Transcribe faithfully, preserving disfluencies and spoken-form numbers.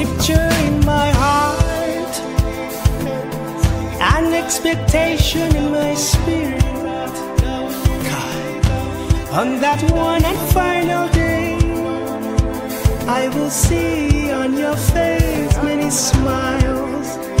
picture in my heart, an expectation in my spirit. God, on that one and final day, I will see on your face many smiles.